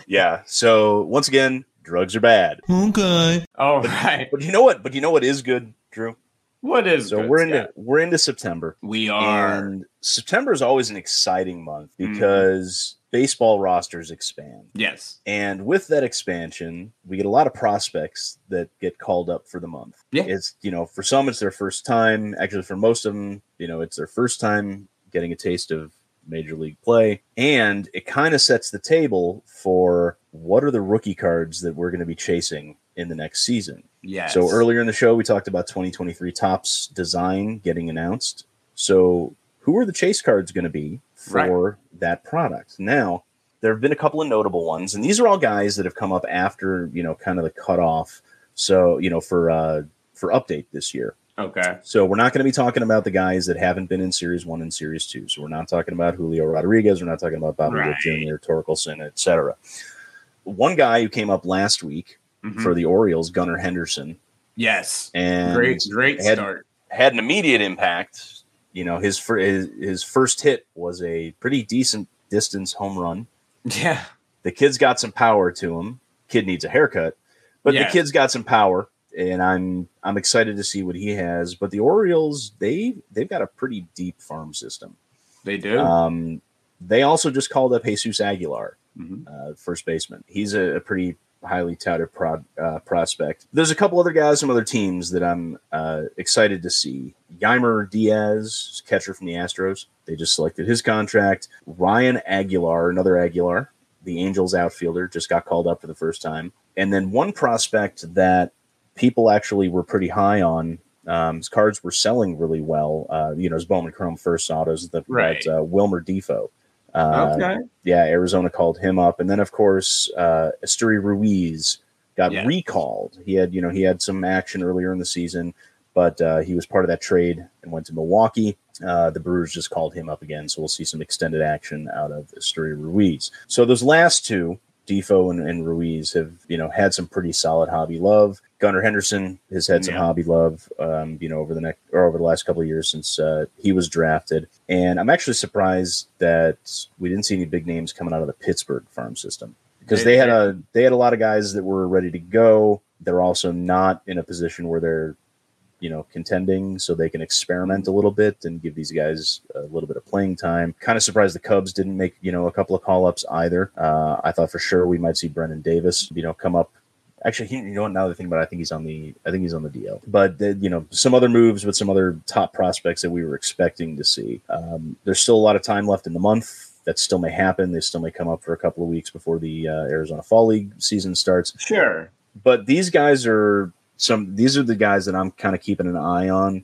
Yeah. So once again, drugs are bad. Okay. All but, right. But you know what? But you know what is good, Drew? What is so good? So we're into Scott? we're into September. We are. And September is always an exciting month because mm-hmm. baseball rosters expand. Yes. And with that expansion, we get a lot of prospects that get called up for the month. Yeah. It's, you know, for some it's their first time. Actually, for most of them, you know, it's their first time getting a taste of Major League play, and it kind of sets the table for what are the rookie cards that we're going to be chasing in the next season. Yeah. So earlier in the show, we talked about twenty twenty-three Topps design getting announced. So who are the chase cards going to be for right. that product? Now, there have been a couple of notable ones, and these are all guys that have come up after, you know, kind of the cutoff. So, you know, for, uh, for update this year. Okay. So we're not going to be talking about the guys that haven't been in Series one and Series two. So we're not talking about Julio Rodriguez. We're not talking about Bobby right. Wood Junior, Torkelson, et cetera. One guy who came up last week mm-hmm. for the Orioles, Gunnar Henderson. Yes. And great, great had, start. Had an immediate impact. You know, his, fir- his his first hit was a pretty decent distance home run. Yeah. The kid's got some power to him. Kid needs a haircut. But yeah. the kid's got some power. And I'm I'm excited to see what he has. But the Orioles, they they've got a pretty deep farm system. They do. Um, they also just called up Jesus Aguilar, mm-hmm. uh, first baseman. He's a, a pretty highly touted pro, uh, prospect. There's a couple other guys from other teams that I'm uh, excited to see. Yeimer Diaz, catcher from the Astros. They just selected his contract. Ryan Aguilar, another Aguilar, the Angels outfielder, just got called up for the first time. And then one prospect that people actually were pretty high on. Um, his cards were selling really well. Uh, you know, his Bowman Chrome first autos, the right. uh, Wilmer Defoe. Uh, okay. Yeah, Arizona called him up, and then of course, uh, Esteury Ruiz got yeah. recalled. He had, you know, he had some action earlier in the season, but uh, he was part of that trade and went to Milwaukee. Uh, the Brewers just called him up again, so we'll see some extended action out of Esteury Ruiz. So those last two, Defoe and, and Ruiz, have, you know, had some pretty solid hobby love. Gunnar Henderson has had some yeah. hobby love, um, you know, over the next or over the last couple of years since uh, he was drafted. And I'm actually surprised that we didn't see any big names coming out of the Pittsburgh farm system, because they, they had a they had a lot of guys that were ready to go. They're also not in a position where they're, you know, contending, so they can experiment a little bit and give these guys a little bit of playing time. Kind of surprised the Cubs didn't make, you know, a couple of call-ups either. Uh, I thought for sure we might see Brendan Davis, you know, come up. Actually, he, you know what, now that I think about it, I think he's on the, I think he's on the D L. But, the, you know, some other moves with some other top prospects that we were expecting to see. Um, there's still a lot of time left in the month. That still may happen. They still may come up for a couple of weeks before the uh, Arizona Fall League season starts. Sure. But these guys are... Some these are the guys that I'm kind of keeping an eye on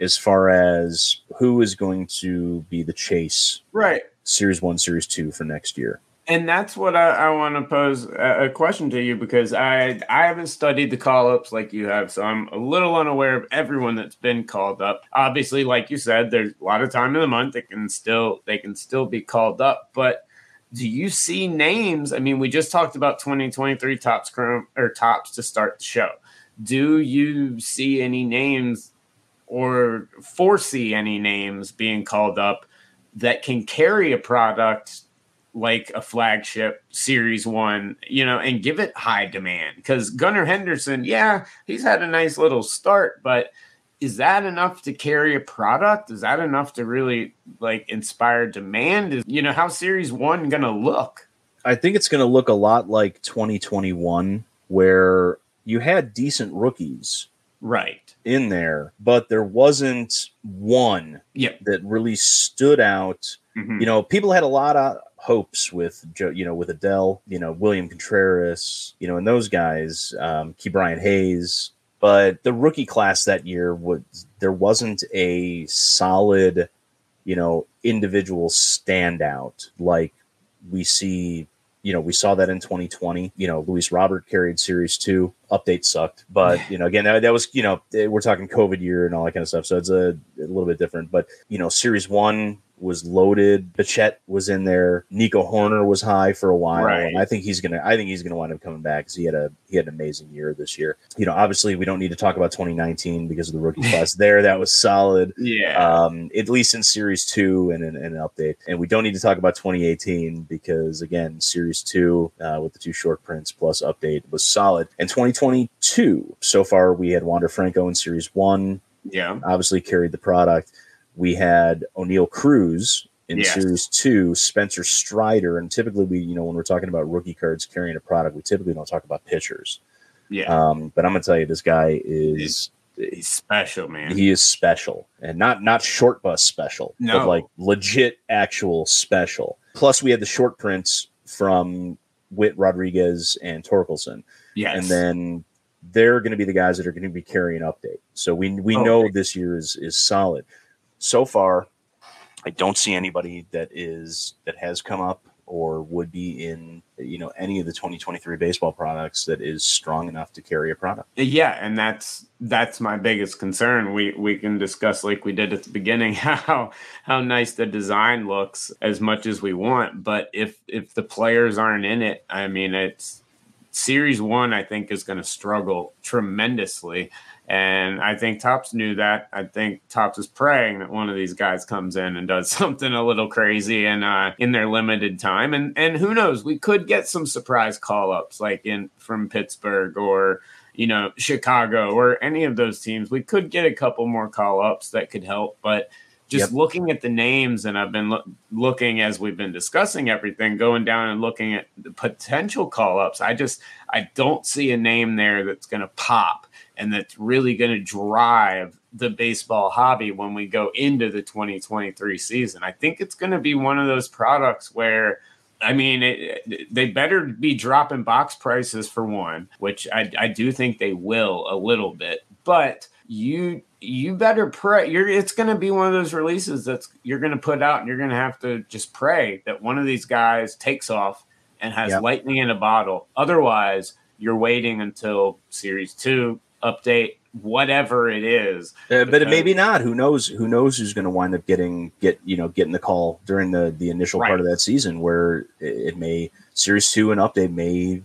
as far as who is going to be the chase. Right. Series one, series two for next year. And that's what I, I want to pose a question to you, because I I haven't studied the call-ups like you have, so I'm a little unaware of everyone that's been called up. Obviously, like you said, there's a lot of time in the month that can still they can still be called up, but do you see names? I mean, we just talked about twenty twenty-three Topps Chrome or Topps to start the show. Do you see any names or foresee any names being called up that can carry a product like a flagship series one, you know, and give it high demand? Because Gunnar Henderson, yeah, he's had a nice little start, but is that enough to carry a product? Is that enough to really like inspire demand? Is, you know, how series one going to look? I think it's going to look a lot like twenty twenty-one, where you had decent rookies right in there, but there wasn't one yep. that really stood out. Mm-hmm. You know, people had a lot of hopes with, you know, with Adele, you know, William Contreras, you know, and those guys, um, Key Brian Hayes. But the rookie class that year, would, there wasn't a solid, you know, individual standout like we see. You know, we saw that in twenty twenty. You know, Luis Robert carried Series two. Update sucked. But, you know, again, that, that was, you know, we're talking COVID year and all that kind of stuff. So it's a, a little bit different. But, you know, Series one was loaded. Bichette was in there. Nico Horner was high for a while. Right. And I think he's going to I think he's going to wind up coming back because he had a he had an amazing year this year. You know, obviously, we don't need to talk about twenty nineteen because of the rookie class there. That was solid. Yeah. Um, at least in Series two and in an update. And we don't need to talk about twenty eighteen because, again, Series two uh, with the two short prints plus update was solid. And twenty twenty-two, so far, we had Wander Franco in Series one. Yeah. Obviously carried the product. We had O'Neal Cruz in yes. Series two, Spencer Strider, and typically we, you know, when we're talking about rookie cards carrying a product, we typically don't talk about pitchers. Yeah. Um, but I'm gonna tell you, this guy is he's, he's special, man. He is special, and not not short bus special, no. but like legit actual special. Plus, we had the short prints from Whit Rodriguez and Torkelson. Yes, and then they're going to be the guys that are going to be carrying update. So we we oh, know okay. this year is is solid. So far, I don't see anybody that is that has come up or would be in, you know, any of the twenty twenty-three baseball products that is strong enough to carry a product. Yeah, and that's that's my biggest concern. We we can discuss, like we did at the beginning, how how nice the design looks as much as we want, but if if the players aren't in it, I mean, it's Series one, I think, is going to struggle tremendously. And I think Topps knew that. I think Topps is praying that one of these guys comes in and does something a little crazy and uh, in their limited time. And and who knows, we could get some surprise call-ups like in from Pittsburgh or, you know, Chicago or any of those teams. We could get a couple more call-ups that could help. But just yep. looking at the names, and I've been lo- looking as we've been discussing everything, going down and looking at the potential call-ups, I just I don't see a name there that's going to pop and that's really going to drive the baseball hobby when we go into the twenty twenty-three season. I think it's going to be one of those products where, I mean, it, it, they better be dropping box prices for one, which I, I do think they will a little bit. But you you better pray. You're, it's going to be one of those releases that's you're going to put out, and you're going to have to just pray that one of these guys takes off and has yep. lightning in a bottle. Otherwise, you're waiting until Series two, update, whatever it is. Uh, but maybe not. Who knows? Who knows who's going to wind up getting get you know getting the call during the the initial right. part of that season, where it may series two and up they may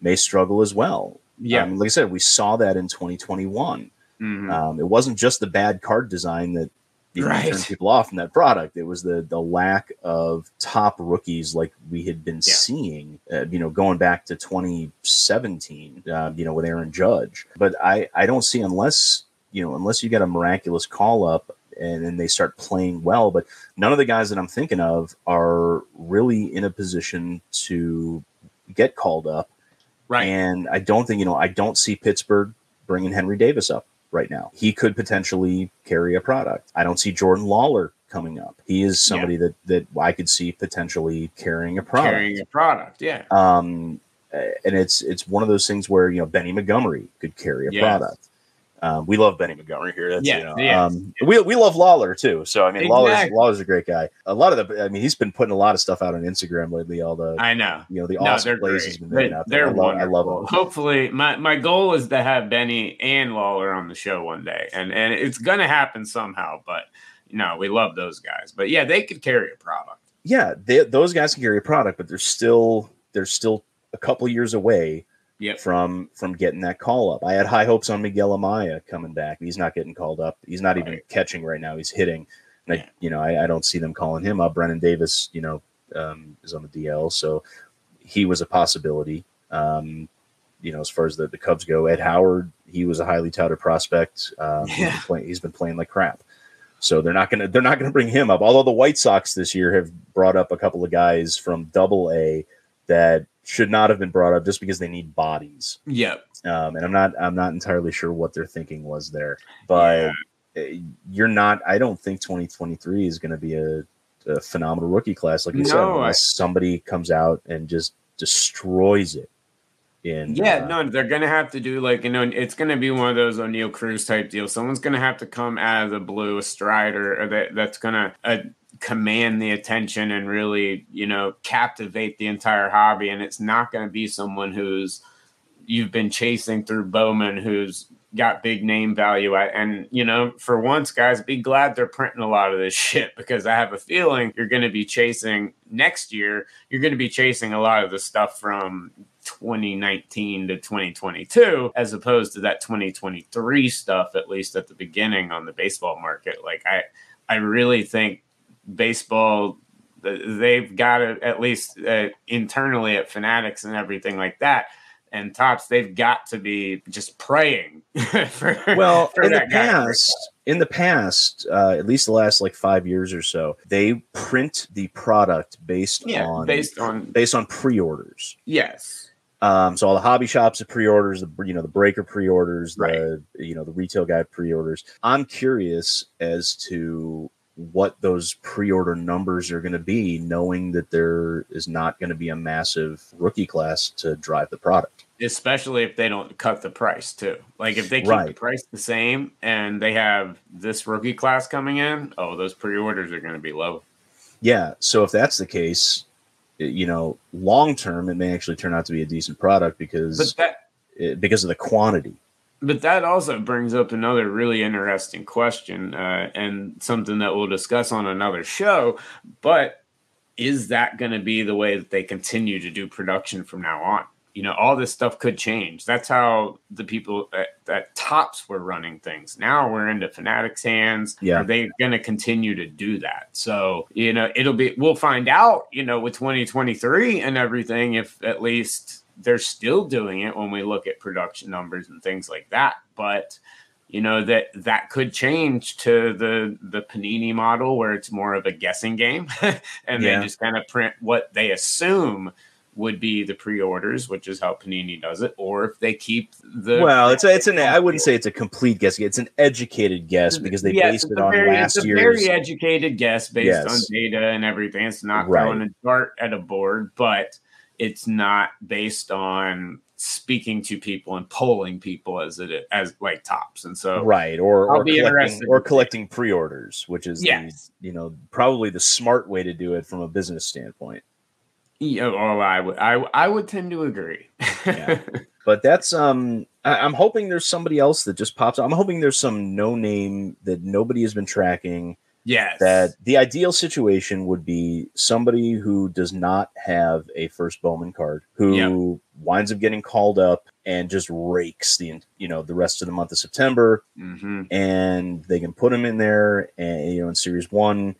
may struggle as well. Yeah, um, like I said, we saw that in twenty twenty-one. Mm-hmm. Um, it wasn't just the bad card design that right. turned people off from that product. It was the the lack of top rookies like we had been yeah. seeing, uh, you know, going back to twenty seventeen, uh, you know, with Aaron Judge. But I, I don't see, unless, you know, unless you get a miraculous call up and then they start playing well. But none of the guys that I'm thinking of are really in a position to get called up. Right. And I don't think, you know, I don't see Pittsburgh bringing Henry Davis up right now. He could potentially carry a product. I don't see Jordan Lawler coming up. He is somebody yeah. that, that I could see potentially carrying a product. Carrying a product, yeah. Um, and it's it's one of those things where, you know, Benny Montgomery could carry a yes. product. Um, we love Benny Montgomery here. That's, yeah, you know, yeah. Um, we we love Lawler too. So I mean, exactly. Lawler's Lawler's a great guy. A lot of the, I mean, he's been putting a lot of stuff out on Instagram lately. All the, I know, you know, the no, awesome plays he's been doing out there. I love, I love them. Hopefully, my my goal is to have Benny and Lawler on the show one day, and and it's gonna happen somehow. But you know, we love those guys. But yeah, they could carry a product. Yeah, they, those guys can carry a product, but they're still they're still a couple years away. Yep. From from getting that call up. I had high hopes on Miguel Amaya coming back. He's not getting called up. He's not even right. catching right now. He's hitting. And yeah. I, you know, I, I don't see them calling him up. Brennan Davis, you know, um, is on the D L, so he was a possibility. Um, you know, as far as the, the Cubs go, Ed Howard, he was a highly touted prospect. Um, yeah. he's, been play, he's been playing like crap, so they're not gonna they're not gonna bring him up. Although the White Sox this year have brought up a couple of guys from Double A that should not have been brought up just because they need bodies. Yep. Um, and I'm not, I'm not entirely sure what their thinking was there, but yeah. you're not, I don't think twenty twenty-three is going to be a, a phenomenal rookie class. Like you no, said, unless I, somebody comes out and just destroys it. In, yeah, uh, no, they're going to have to do like, you know, it's going to be one of those O'Neal Cruz type deals. Someone's going to have to come out of the blue, a Strider, or that that's going to, uh, command the attention and really, you know, captivate the entire hobby. And it's not going to be someone who's you've been chasing through Bowman, who's got big name value. And, you know, for once, guys, be glad they're printing a lot of this shit, because I have a feeling you're going to be chasing next year. You're going to be chasing a lot of the stuff from twenty nineteen to twenty twenty-two, as opposed to that twenty twenty-three stuff, at least at the beginning on the baseball market. Like I, I really think baseball, they've got to, at least uh, internally at Fanatics and everything like that, and Topps, they've got to be just praying. for, well, for in, that the past, in the past, in the past, at least the last like five years or so, they print the product based yeah, on based on based on pre-orders. Yes. Um, so all the hobby shops have pre-orders, the you know the breaker pre-orders, the right. you know the retail guy pre-orders. I'm curious as to what those pre-order numbers are going to be, knowing that there is not going to be a massive rookie class to drive the product. Especially if they don't cut the price too. Like if they keep right. the price the same and they have this rookie class coming in, oh, those pre-orders are going to be low. Yeah. So if that's the case, you know, long-term, it may actually turn out to be a decent product because, but that, it, because of the quantity. But that also brings up another really interesting question, uh, and something that we'll discuss on another show. But is that going to be the way that they continue to do production from now on? You know, all this stuff could change. That's how the people at, at Topps were running things. Now we're into Fanatics' hands. Yeah. Are they going to continue to do that? So, you know, it'll be, we'll find out, you know, with twenty twenty-three and everything, if at least they're still doing it when we look at production numbers and things like that. But, you know, that that could change to the the Panini model where it's more of a guessing game and yeah. they just kind of print what they assume would be the pre-orders, which is how Panini does it. Or if they keep the... Well, it's a, it's an, I wouldn't say it's a complete guess. It's an educated guess because they yes, based it on very, last year's... It's a year's, very educated guess based yes. on data and everything. It's not right. throwing a dart at a board, but... It's not based on speaking to people and polling people as it as like Topps, and so right or I'll or, be collecting, or collecting pre-orders, which is yes. the, you know probably the smart way to do it from a business standpoint. Yeah, well, I would, I, I would tend to agree. Yeah. But that's um, I, I'm hoping there's somebody else that just pops up. I'm hoping there's some no name that nobody has been tracking. Yes. That the ideal situation would be somebody who does not have a first Bowman card, who yep. winds up getting called up and just rakes the you know the rest of the month of September, mm-hmm. and they can put him in there and you know in series one.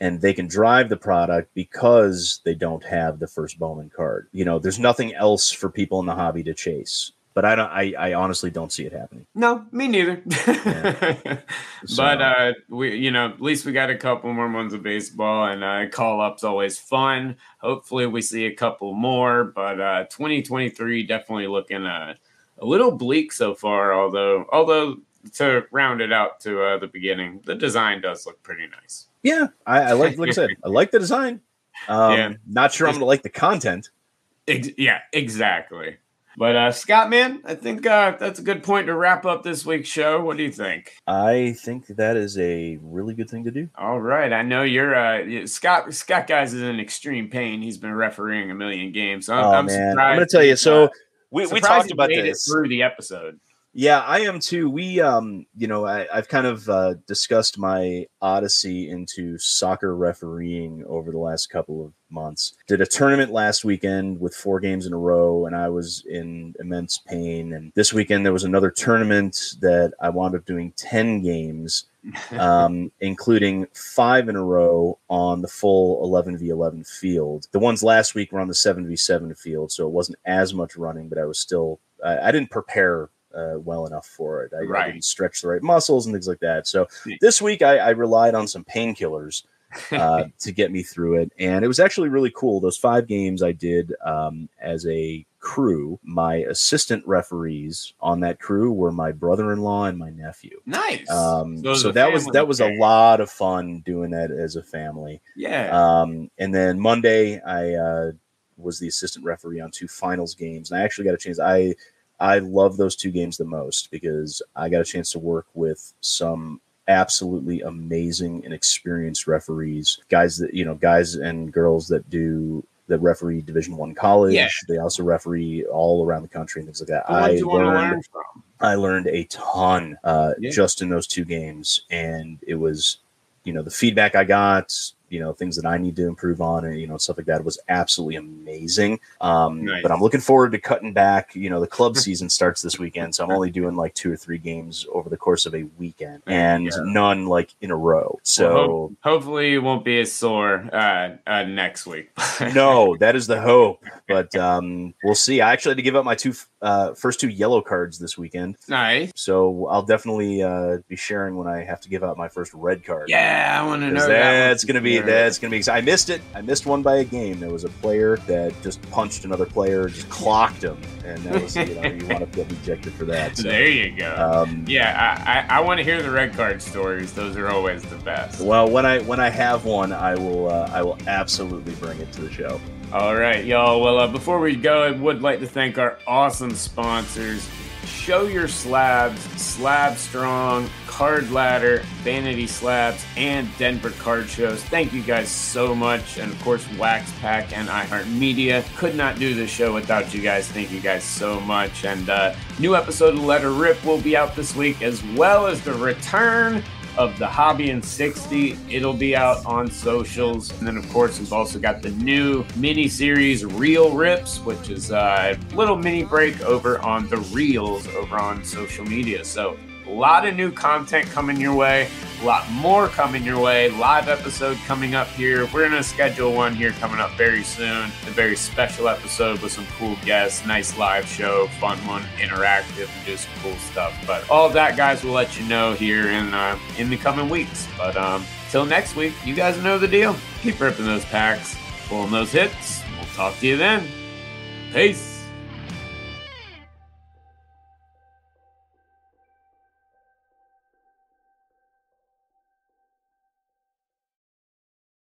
And they can drive the product because they don't have the first Bowman card. You know, there's nothing else for people in the hobby to chase. But I don't. I, I honestly don't see it happening. No, me neither. Yeah. So. But uh, we, you know, at least we got a couple more months of baseball, and uh, call up's always fun. Hopefully, we see a couple more. But uh, twenty twenty-three definitely looking uh, a little bleak so far. Although, although to round it out to uh, the beginning, the design does look pretty nice. Yeah, I, I like like I said, I like the design. Um, yeah. Not sure I'm going to like the content. Ex- yeah, exactly. But uh, Scott, man, I think uh, that's a good point to wrap up this week's show. What do you think? I think that is a really good thing to do. All right. I know you're uh, – Scott Scott guys is in extreme pain. He's been refereeing a million games. So I'm, oh, I'm man. surprised. I'm going to tell you. So uh, we, we talked about made this. It through the episode. Yeah, I am too. We, um, you know, I, I've kind of uh, discussed my odyssey into soccer refereeing over the last couple of months. Did a tournament last weekend with four games in a row, and I was in immense pain. And this weekend there was another tournament that I wound up doing ten games, um, including five in a row on the full eleven v eleven field. The ones last week were on the seven v seven field, so it wasn't as much running, but I was still uh, – I didn't prepare – Uh, well enough for it. I, right. I didn't stretch the right muscles and things like that. So this week I, I relied on some painkillers uh, to get me through it. And it was actually really cool. Those five games I did um, as a crew. My assistant referees on that crew were my brother-in-law and my nephew. Nice. Um, so so that was that was a lot of fun doing that as a family. Yeah. Um, and then Monday I uh, was the assistant referee on two finals games. And I actually got a chance. I I love those two games the most because I got a chance to work with some absolutely amazing and experienced referees, guys that, you know, guys and girls that do that referee Division One college. Yeah. They also referee all around the country and things like that. I learned, I learned a ton uh, yeah. just in those two games. And it was, you know, the feedback I got, you know, things that I need to improve on and, you know, stuff like that was absolutely amazing. Um, nice. But I'm looking forward to cutting back. You know, the club season starts this weekend, so I'm only doing like two or three games over the course of a weekend and yeah. none like in a row. So well, hope, hopefully you won't be as sore uh, uh, next week. No, that is the hope. But um, we'll see. I actually had to give up my two uh, first two yellow cards this weekend. Nice. So I'll definitely uh, be sharing when I have to give out my first red card. Yeah, I want to know. That's that going to be. That's going to be exciting. I missed it. I missed one by a game. There was a player that just punched another player, just clocked him. And that was, you know, you want to get ejected for that. So, there you go. Um, yeah, I, I, I want to hear the red card stories. Those are always the best. Well, when I when I have one, I will uh, I will absolutely bring it to the show. All right, y'all. Well, uh, before we go, I would like to thank our awesome sponsors. Show Your Slabs, Slab Strong, Card Ladder, Vanity Slabs, and Denver Card Shows. Thank you guys so much. And of course, Wax Pack and iHeartMedia. Could not do this show without you guys. Thank you guys so much. And uh, new episode of Let Her Rip will be out this week, as well as the return of the Hobby in sixty. It'll be out on socials. And then, of course, we've also got the new mini-series Reel Rips, which is a little mini break over on the Reels over on social media. So a lot of new content coming your way, a lot more coming your way, live episode coming up here. We're going to schedule one here coming up very soon, a very special episode with some cool guests, nice live show, fun one, interactive, and do some cool stuff. But all that, guys, we'll let you know here in, uh, in the coming weeks. But um, till next week, you guys know the deal. Keep ripping those packs, pulling those hits. We'll talk to you then. Peace.